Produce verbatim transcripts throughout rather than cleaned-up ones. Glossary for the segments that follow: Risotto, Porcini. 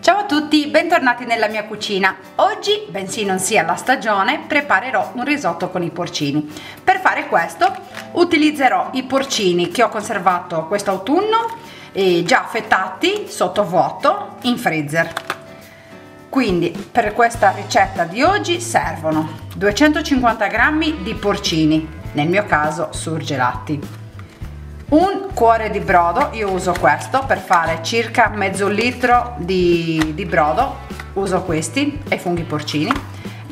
Ciao a tutti, bentornati nella mia cucina. Oggi, bensì non sia la stagione, preparerò un risotto con i porcini. Per fare questo utilizzerò i porcini che ho conservato quest'autunno, eh, già affettati sottovuoto in freezer. Quindi per questa ricetta di oggi servono duecentocinquanta grammi di porcini, nel mio caso surgelati, un cuore di brodo. Io uso questo per fare circa mezzo litro di, di brodo, uso questi e funghi porcini,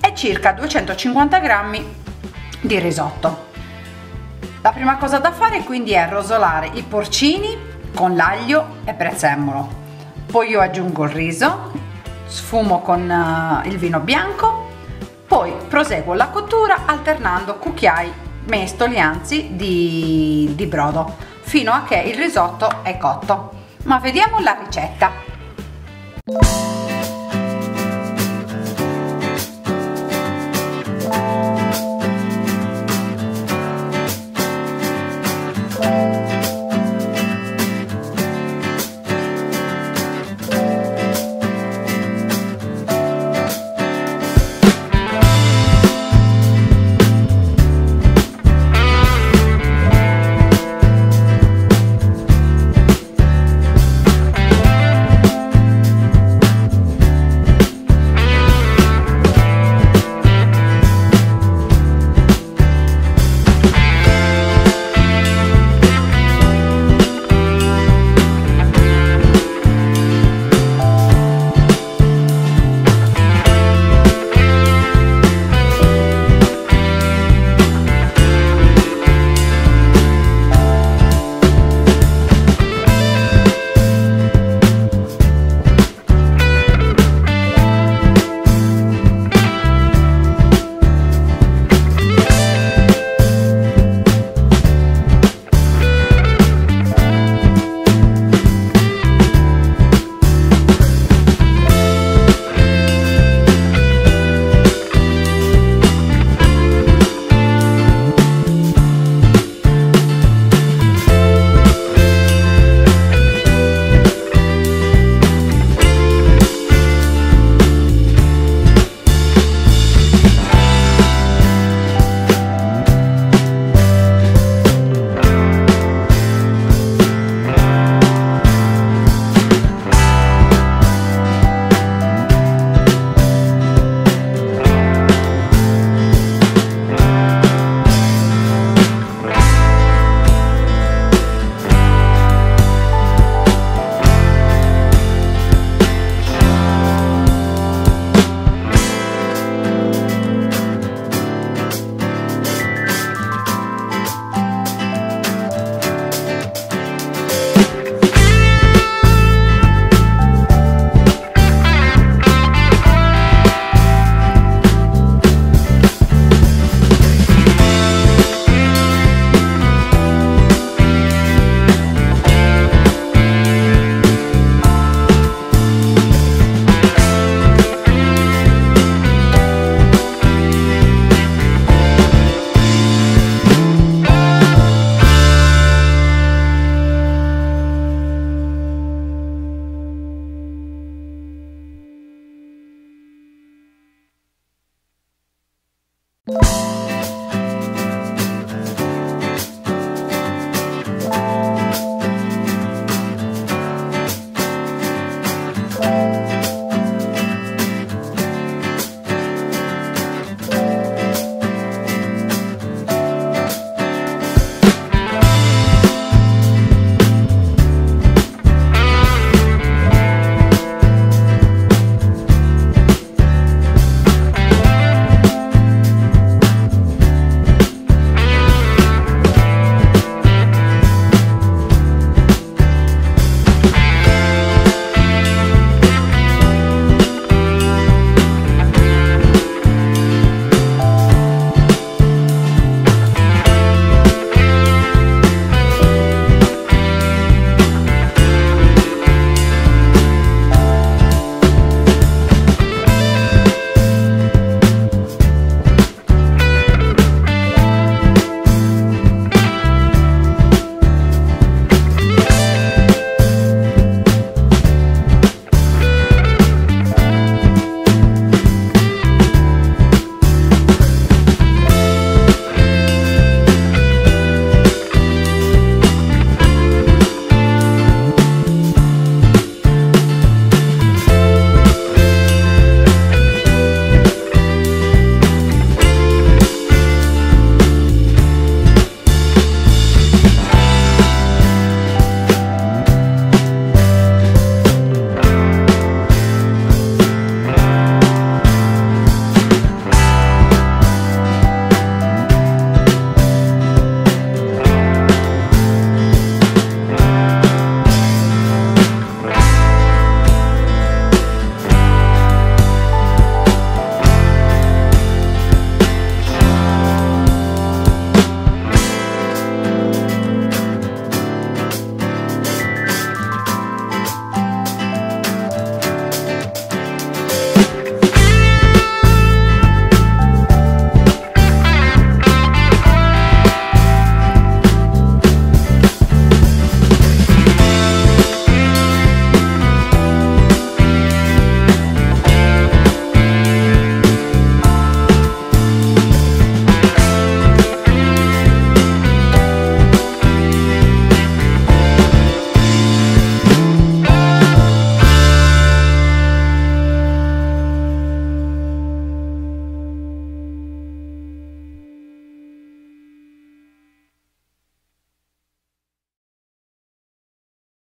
e circa duecentocinquanta grammi di risotto. La prima cosa da fare quindi è rosolare i porcini con l'aglio e prezzemolo, poi io aggiungo il riso, sfumo con uh, il vino bianco, poi proseguo la cottura alternando cucchiai mestoli anzi di, di brodo fino a che il risotto è cotto. Ma vediamo la ricetta.